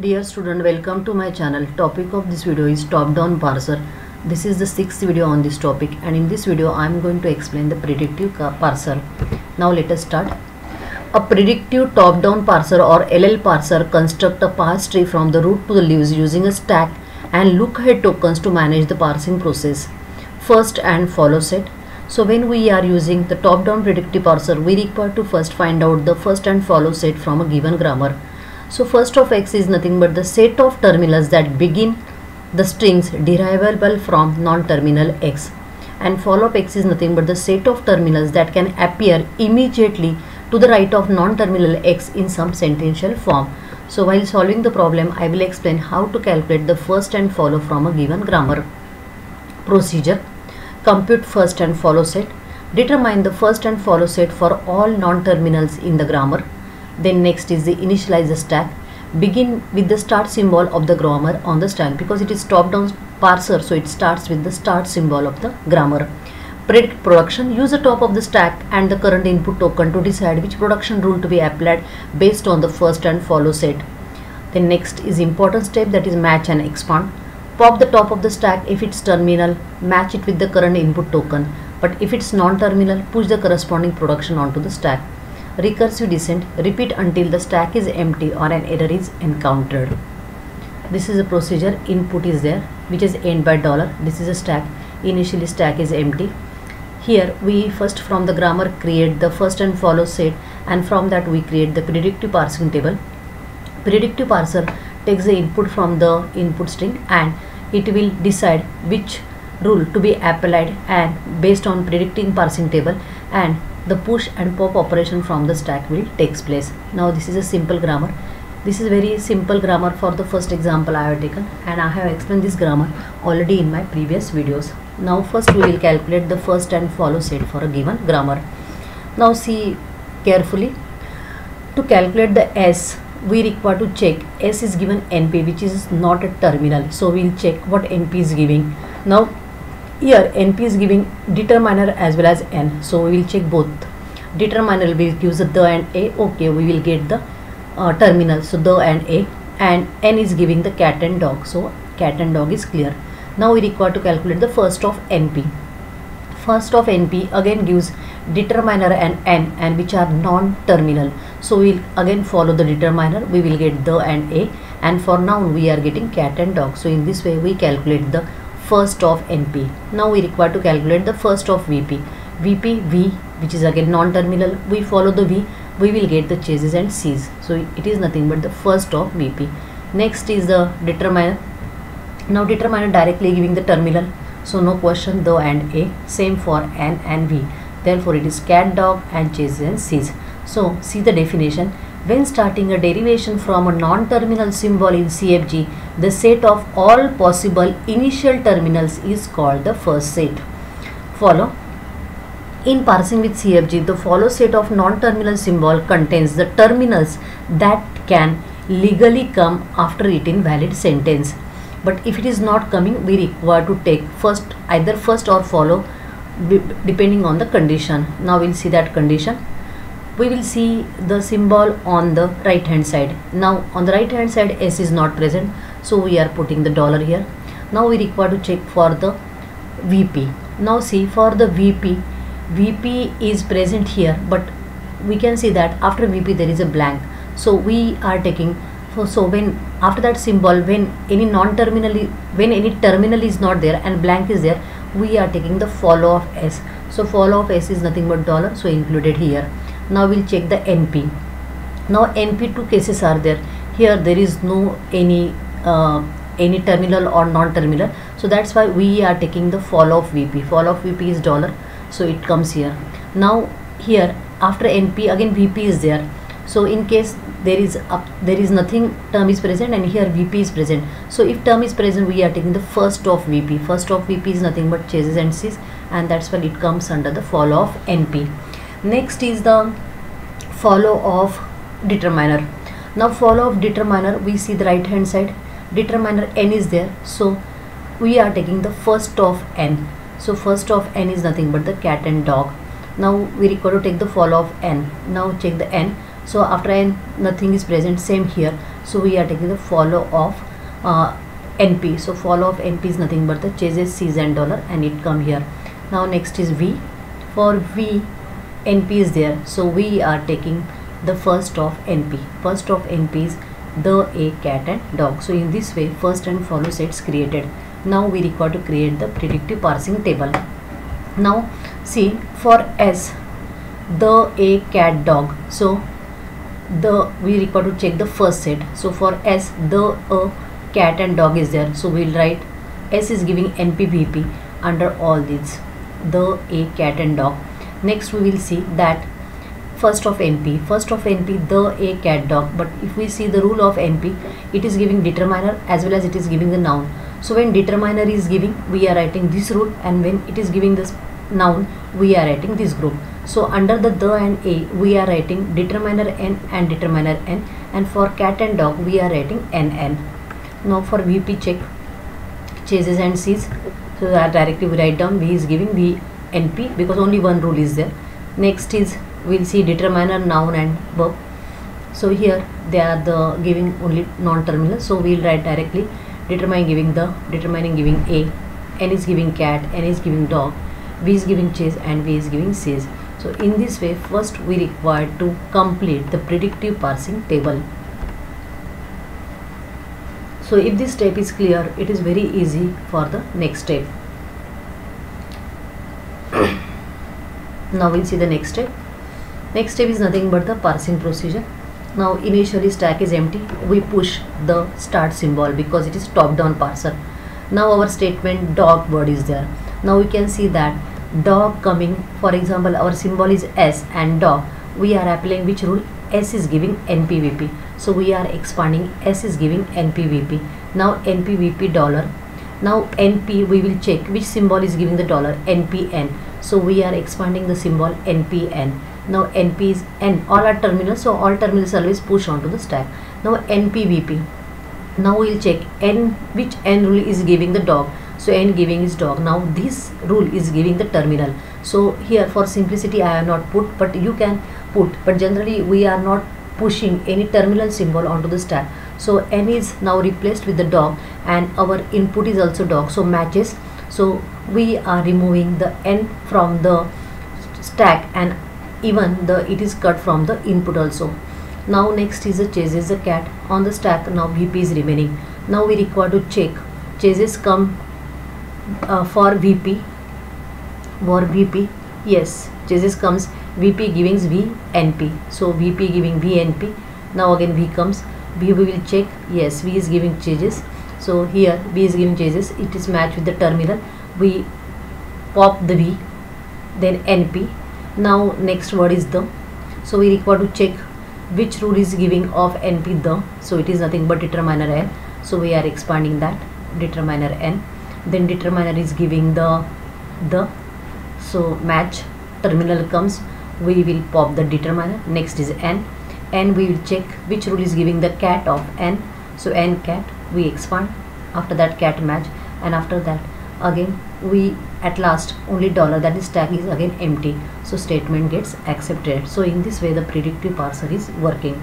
Dear student, welcome to my channel. Topic of this video is top-down parser. This is the 6th video on this topic, and in this video I am going to explain the predictive parser. Now let us start. A predictive top-down parser or LL parser constructs a parse tree from the root to the leaves using a stack and look-ahead tokens to manage the parsing process. First and follow set. So when we are using the top-down predictive parser, we require to first find out the first and follow set from a given grammar. So first of x is nothing but the set of terminals that begin the strings derivable from non-terminal x, and follow of x is nothing but the set of terminals that can appear immediately to the right of non-terminal x in some sentential form. So while solving the problem, I will explain how to calculate the first and follow from a given grammar. Procedure: compute first and follow set, determine the first and follow set for all non-terminals in the grammar. Then next is the initialize the stack. Begin with the start symbol of the grammar on the stack, because it is top-down parser, so it starts with the start symbol of the grammar. Predict production. Use the top of the stack and the current input token to decide which production rule to be applied based on the first and follow set. Then next is important step, that is match and expand. Pop the top of the stack if it's terminal, match it with the current input token, but if it's non-terminal, push the corresponding production onto the stack. Recursive descent. Repeat until the stack is empty or an error is encountered. This is a procedure. Input is there, which is end by $. This is a stack. Initially stack is empty. Here we first from the grammar create the first and follow set, and from that we create the predictive parsing table. Predictive parser takes the input from the input string and it will decide which rule to be applied, and based on predicting parsing table, and the push and pop operation from the stack will takes place. Now this is a simple grammar. This is very simple grammar for the first example I have taken, and I have explained this grammar already in my previous videos. Now first we will calculate the first and follow set for a given grammar. Now see carefully. To calculate the S, we require to check S is given NP, which is not a terminal, so we will check what NP is giving. Now here NP is giving determiner as well as N, so we will check both. Determiner will give the and A, okay, we will get the terminal, so the and A, and N is giving the cat and dog, so cat and dog is clear. Now we require to calculate the first of NP. First of NP again gives determiner and N, and which are non-terminal, so we will again follow the determiner, we will get the and A, and for noun we are getting cat and dog, so in this way we calculate the first of NP. Now we require to calculate the first of VP. V, which is again non-terminal, we follow the V, we will get the chases and C's, so it is nothing but the first of VP. Next is the determiner. Now determiner directly giving the terminal, so no question, the and A, same for N and V, therefore it is cat, dog and chases and C's. So see the definition. When starting a derivation from a non-terminal symbol in CFG, the set of all possible initial terminals is called the first set. Follow. In parsing with CFG, the follow set of non-terminal symbol contains the terminals that can legally come after it in valid sentence. But if it is not coming, we require to take first, either first or follow, depending on the condition. Now we'll see that condition. We will see the symbol on the right hand side. Now on the right hand side S is not present, so we are putting the $ here. Now we require to check for the VP. Now see for the VP is present here, but we can see that after VP there is a blank, so we are taking so when after that symbol, when any terminal is not there and blank is there, we are taking the follow of S. So follow of S is nothing but $, so included here. Now we'll check the NP. Now NP, two cases are there. Here there is no any terminal or non-terminal, so that's why we are taking the follow of VP. Follow of VP is $, so it comes here. Now here after NP again VP is there, so in case there is nothing, term is present, and here VP is present, so if term is present we are taking the first of VP. First of VP is nothing but chases and C's, and that's why it comes under the follow of NP. Next is the follow of determiner. Now follow of determiner, we see the right hand side, determiner N is there, so we are taking the first of N. So first of N is nothing but the cat and dog. Now we require to take the follow of N. Now check the N. So after N nothing is present, same here, So we are taking the follow of NP. So follow of NP is nothing but the chases, C's and dollar, and it come here. Now next is V. For V, NP is there, so we are taking the first of NP. First of NP is the, a, cat and dog. So in this way first and follow sets created. Now we require to create the predictive parsing table. Now see, for S, the, a, cat, dog, so the we require to check the first set. So for S, the, a, cat and dog is there, so we'll write S is giving NP VP under all these, the, a, cat and dog. Next we will see that first of NP the, a, cat, dog, but if we see the rule of NP, it is giving determiner as well as it is giving the noun. So when determiner is giving, we are writing this rule, and when it is giving this noun, we are writing this group. So under the and a, we are writing determiner n and determiner n, and for cat and dog we are writing nn. Now for VP, check chases and sees, so that directly we write down V is giving the NP because only one rule is there. Next is we'll see determiner, noun and verb. So here they are the giving only non-terminal, so we'll write directly determining giving the, determining giving a, n is giving cat, n is giving dog, v is giving chase and v is giving sees. So in this way first we require to complete the predictive parsing table. So if this step is clear, it is very easy for the next step. Now we'll see the next step. Next step is nothing but the parsing procedure. Now initially stack is empty, we push the start symbol because it is top down parser. Now our statement dog word is there. Now we can see that dog coming, for example our symbol is S and dog, we are applying which rule? S is giving NPVP, so we are expanding S is giving NPVP. Now NPVP dollar. Now NP we will check which symbol is giving the dollar, NPN, so we are expanding the symbol NPN. Now NP is N, all are terminals, so all terminals always push onto the stack. Now NPVP. Now we'll check N, which N rule is giving the dog, so N giving is dog. Now this rule is giving the terminal, so here for simplicity I have not put, but you can put, but generally we are not pushing any terminal symbol onto the stack. So N is now replaced with the dog and our input is also dog, so matches. So we are removing the N from the stack, and even the it is cut from the input also. Now next is the chases, the cat on the stack. Now VP is remaining. Now we require to check chases come for VP. For VP, yes, chases comes VP giving VNP, so VP giving VNP. Now again V comes, V we will check, yes V is giving chases, so here V is giving chases, it is matched with the terminal, we pop the V, then NP. Now next word is the, so we require to check which rule is giving of NP the, so it is nothing but determiner n, so we are expanding that determiner n, then determiner is giving the, so match, terminal comes, we will pop the determiner. Next is n, and we will check which rule is giving the cat of n, so n cat, we expand, after that cat match, and after that again we at last only dollar, that is stack is again empty, so statement gets accepted. So in this way the predictive parser is working.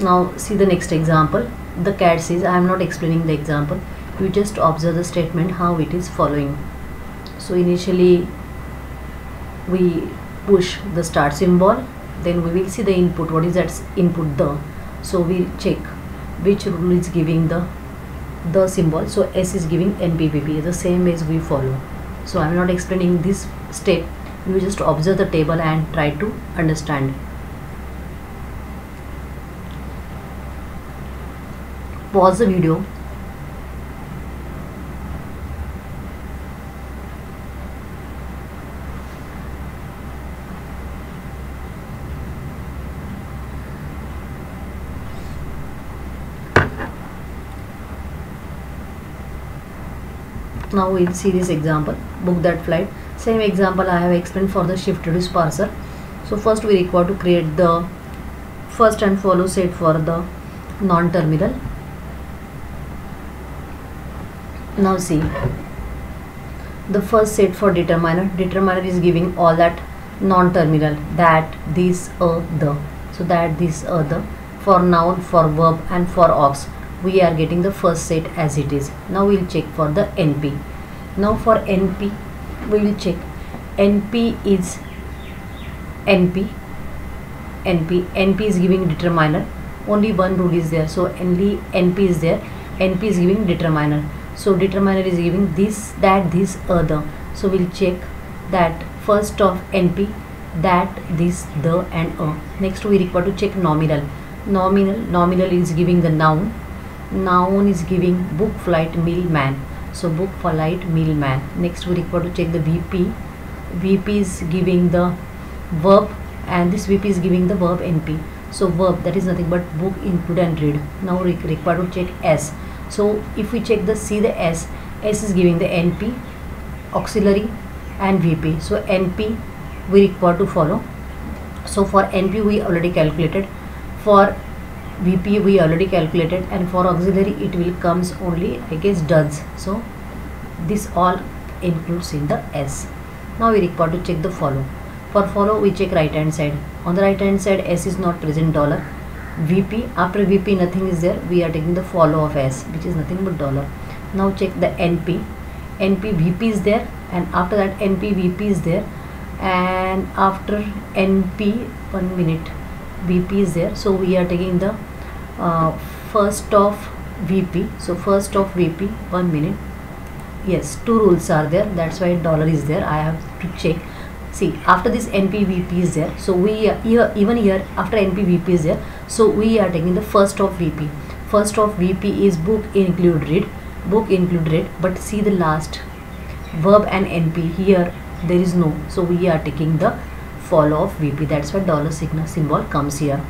Now see the next example, the cat says, I am not explaining the example, you just observe the statement how it is following. So initially we push the start symbol, then we will see the input, what is that input, the, so we check which rule is giving the symbol, so S is giving NPVP, the same as we follow. So I am not explaining this step, you just observe the table and try to understand. Pause the video. Now we'll see this example, book that flight. Same example I have explained for the shift reduce parser. So first we require to create the first and follow set for the non-terminal. Now see the first set for determiner. Determiner is giving all that non-terminal, that, this, the. so that these are the for noun, for verb and for aux. We are getting the first set as it is. Now we will check for the NP. Now for NP we will check NP is NP is giving determiner. Only one rule is there, so only NP is there. NP is giving determiner, so determiner is giving this, that, this, other. So we'll check that first of NP, that, this, the and a. Next we require to check nominal. Nominal is giving the noun. Noun is giving book, flight, meal, man. So book, flight, meal, man. Next we require to check the VP. VP is giving the verb and this VP is giving the verb NP. So verb, that is nothing but book, include and read. Now we require to check S. So if we check the C, the S is giving the NP, auxiliary and VP. So NP we require to follow. So for NP we already calculated, for VP we already calculated, and for auxiliary it will comes only, I guess, does. So this all includes in the S. Now we require to check the follow. For follow we check right hand side. On the right hand side S is not present, dollar. VP, after VP nothing is there. We are taking the follow of S, which is nothing but dollar. Now check the NP. NP VP is there, and after that NP VP is there, and after NP 1 minute VP is there. So we are taking the first of VP. So first of VP 1 minute. Yes, two rules are there, that's why dollar is there. I have to check. See, after this NP VP is there, so we here, even here after NP VP is there, so we are taking the first of VP. First of VP is book, include, read. Book, include, read, but see the last verb and NP here there is no, so we are taking the follow of VP. That's why dollar symbol comes here.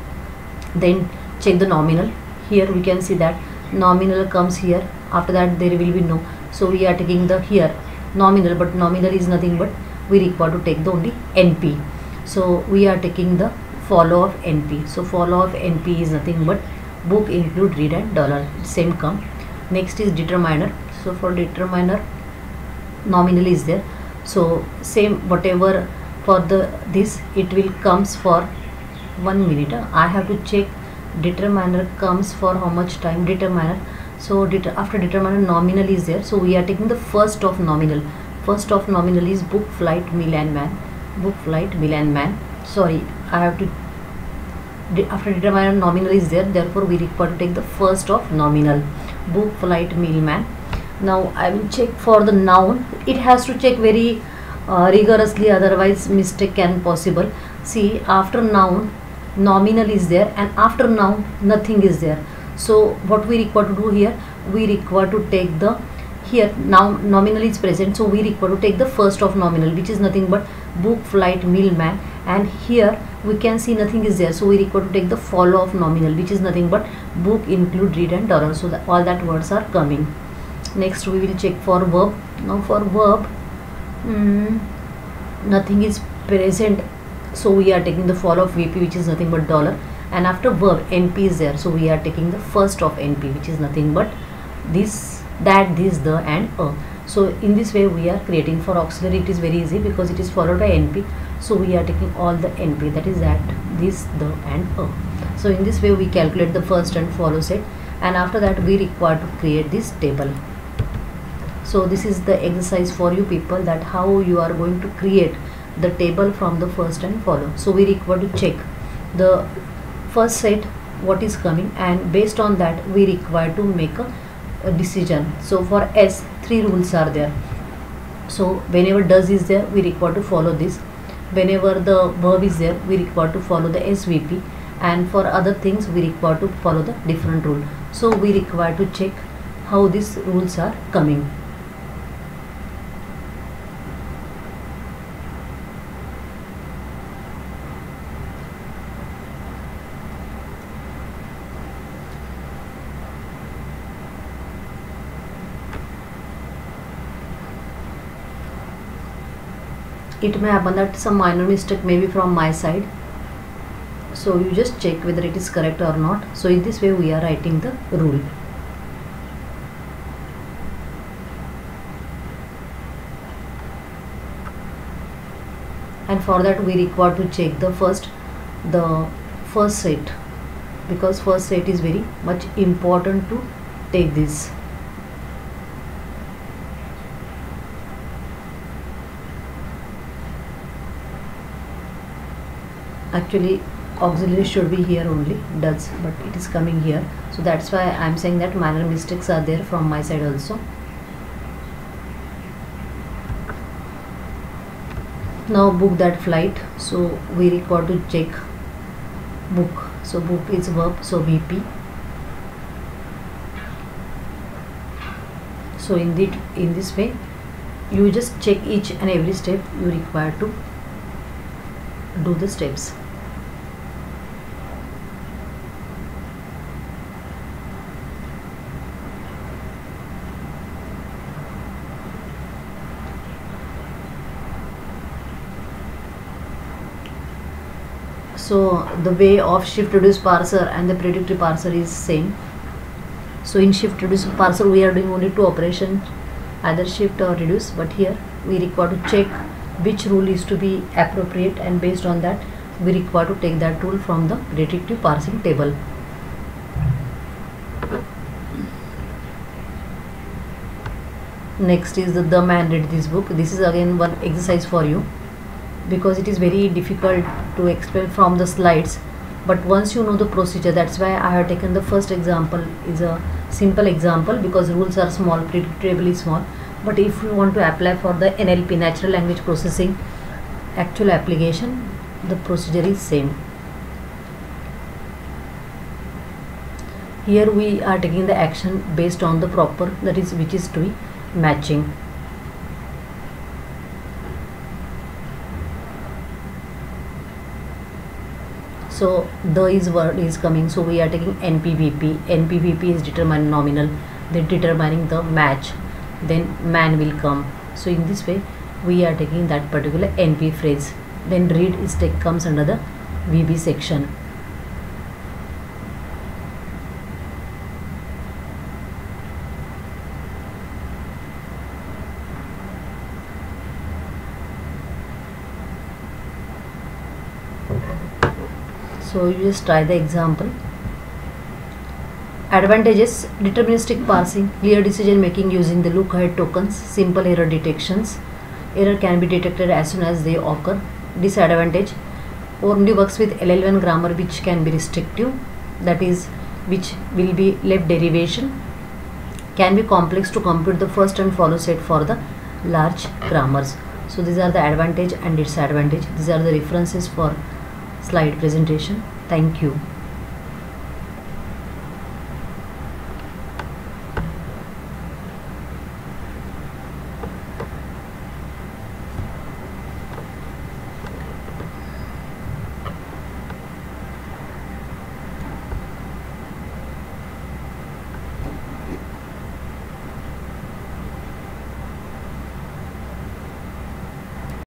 Then check the nominal. Here we can see that nominal comes here, after that there will be no, so we are taking the here nominal, but nominal is nothing but we require to take the only NP. So we are taking the follow of NP. So follow of NP is nothing but book, include, read and dollar, same come. Next is determiner. So for determiner nominal is there, so same whatever for the this it will comes for 1 minute. I have to check determiner comes for how much time. Determiner, so after determiner nominal is there, so we are taking the first of nominal. First of nominal is book, flight, meal and man. Book, flight, meal and man. Sorry, I have to after determiner nominal is there, therefore we require to take the first of nominal, book, flight, meal, man. Now I will check for the noun. It has to check very rigorously, otherwise mistake can possible. See, after noun nominal is there, and after noun nothing is there. So what we require to do here, we require to take the here now nominal is present, so we require to take the first of nominal, which is nothing but book, flight, meal, man, and here we can see nothing is there, so we require to take the follow of nominal, which is nothing but book, include, read and dollar. So that all that words are coming. Next we will check for verb. Now for verb nothing is present, so we are taking the follow of VP, which is nothing but dollar, and after verb NP is there, so we are taking the first of NP, which is nothing but this, that, this, the and a. So in this way we are creating. For auxiliary it is very easy because it is followed by NP, so we are taking all the NP, that is that, this, the and a. So in this way we calculate the first and follow set, and after that we require to create this table. So this is the exercise for you people, that how you are going to create the table from the first and follow. So we require to check the first set what is coming, and based on that we require to make a decision. So for S 3 rules are there, so whenever does is there we require to follow this, whenever the verb is there we require to follow the SVP, and for other things we require to follow the different rule. So we require to check how these rules are coming. It may happen that some minor mistake may be from my side, so you just check whether it is correct or not. So in this way we are writing the rule. And for that we require to check the first the first set, because first set is very much important to take this. Actually auxiliary should be here only, does, but it is coming here, so that's why I am saying that minor mistakes are there from my side also. Now book that flight, so we require to check book, so book is verb, so VP. So in this way you just check each and every step, you require to do the steps. So the way of shift reduce parser and the predictive parser is same. So in shift reduce parser we are doing only two operations, either shift or reduce, but here we require to check which rule is to be appropriate, and based on that we require to take that rule from the predictive parsing table. Next is the man read this book. This is again one exercise for you, because it is very difficult to explain from the slides, but once you know the procedure, that's why I have taken the first example is a simple example, because rules are small, predictably small. But if you want to apply for the NLP, natural language processing actual application, the procedure is same. Here we are taking the action based on the proper, that is which is to be matching. So the is word is coming, so we are taking NP VP. NP VP is determined nominal, then determining the match, then man will come. So in this way we are taking that particular NP phrase. Then read is take comes under the VB section. So you just try the example. Advantages: deterministic parsing, clear decision making using the look ahead tokens, simple error detections, error can be detected as soon as they occur. Disadvantage: only works with LL1 grammar which can be restrictive, that is which will be left derivation, can be complex to compute the first and follow set for the large grammars. So these are the advantage and disadvantage. These are the references for slide presentation. Thank you.